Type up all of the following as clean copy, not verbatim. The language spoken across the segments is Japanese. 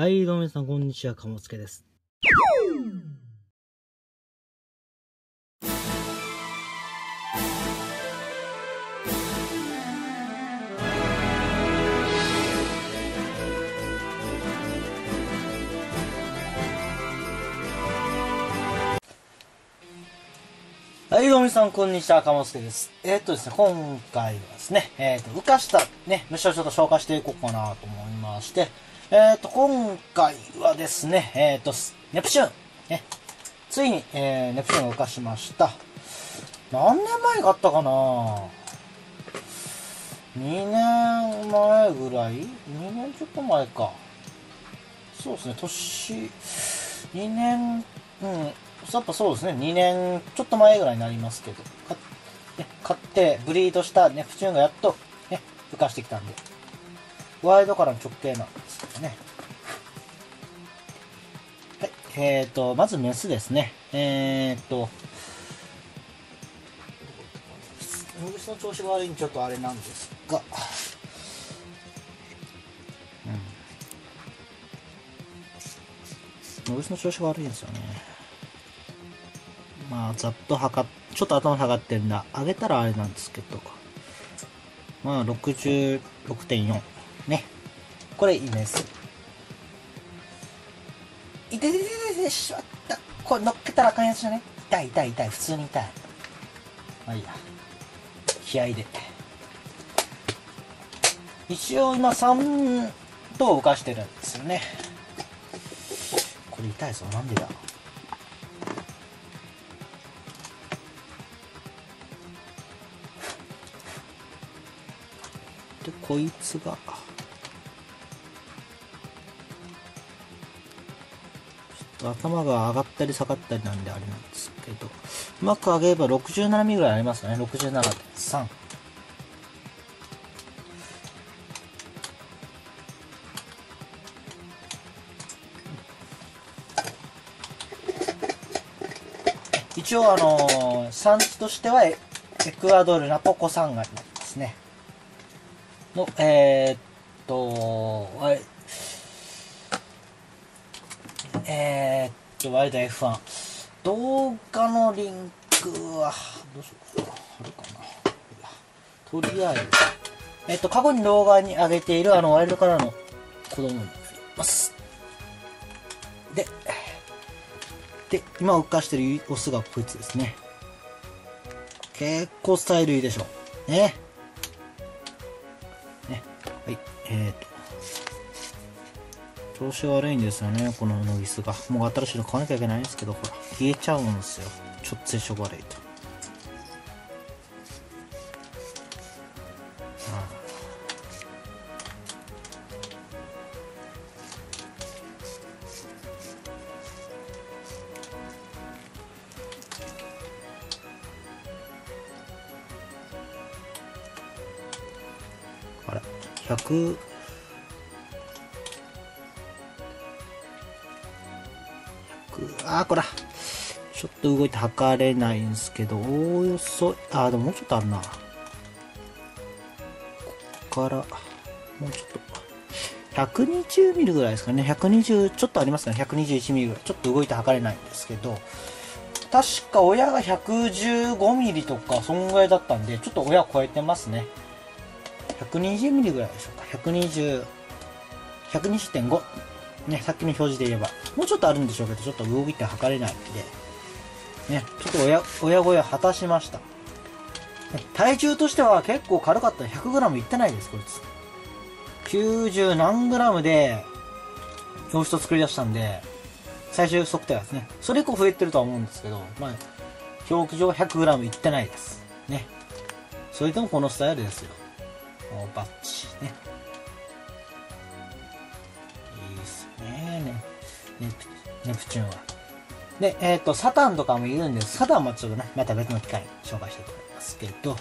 はい、どうも皆さん、こんにちは、かもつけです。はい、どうも皆さん、こんにちは、かもつけです。今回はですね、浮かしたね、虫をちょっと紹介していこうかなと思いまして、今回はですね、ネプチューン、ね、ついに、ネプチューンを浮かしました。何年前があったかな ?2 年前ぐらい ?2 年ちょっと前か。そうですね、2年、うん、やっぱそうですね、2年ちょっと前ぐらいになりますけど、買って、ブリードしたネプチューンがやっと、ね、浮かしてきたんで、ワイドからの直径なんですけどね。はい。まずメスですね。ムグシの調子が悪いんでちょっとあれなんですが、ムグシの調子が悪いんですよね。まあ、ざっとちょっと頭下がってるんだ。上げたらあれなんですけど、まあ、66.4。ね。これいいです。いててててて、しまった。これ乗っけたらあかんやつじゃね。痛い。普通に痛い。まあいいや。気合で。一応今3頭浮かしてるんですよね。これ痛いぞ。なんでだ。で、こいつが。頭が上がったり下がったりなんであれなんですけど、うまく上げれば67ミリぐらいありますね。 67.3。 一応産地としてはエクアドルナポコ山岸になりますねのワイド F1 動画のリンクはどうしようかな、あるかな。とりあえず過去に動画に上げているワイルドからの子供になります。で今浮かしてるオスがこいつですね。結構スタイルいいでしょうね。はい。調子悪いんですよね、このノギスが。もう新しいの買わなきゃいけないんですけど、ほら、消えちゃうんですよ。ちょっと接触悪いと。あれ、100。あーこらちょっと動いて測れないんですけど、おおよそ、あーでももうちょっとあるな。ここからもうちょっと120ミリぐらいですかね。120ちょっとありますね。121ミリぐらい。ちょっと動いて測れないんですけど、確か親が115ミリとかそんぐらいだったんで、ちょっと親を超えてますね。120ミリぐらいでしょうか。120.5ね、さっきの表示で言えばもうちょっとあるんでしょうけど、ちょっと動きって測れないんで、ね、ちょっと親声を果たしました、ね。体重としては結構軽かった。 100g いってないです。こいつ90何 g で教室を作り出したんで、最終測定はですね、それ以降増えてるとは思うんですけど、まあ表記上 100g いってないですね。それでもこのスタイルですよ。もうバッチリね。ネプチューンは。で、サタンとかもいるんです。サタンはちょっとね、また別の機会に紹介していきますけど、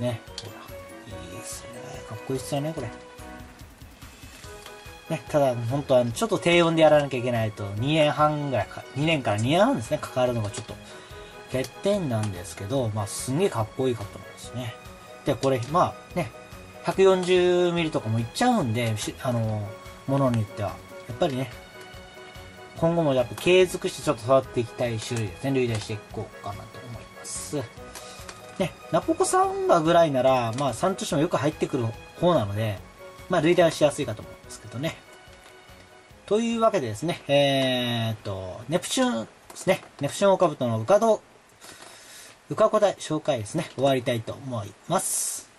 ね、ほら、いいですね。かっこいいっすよね、これ。ね、ただ、本当はちょっと低温でやらなきゃいけないと、2年から2年半ですね、かかるのがちょっと、欠点なんですけど、まあ、すんげえかっこいいカットなんですね。で、これ、まあ、ね、140ミリとかもいっちゃうんで、ものによっては。やっぱりね、今後もやっぱ継続してちょっと育っていきたい種類ですね、類類していこうかなと思います。ね、ナポコサンバぐらいなら、まあ、産地種もよく入ってくる方なので、まあ、類類はしやすいかと思うんですけどね。というわけでですね、ネプチューンですね、ネプチューンオオカブトのウカコダイ紹介ですね、終わりたいと思います。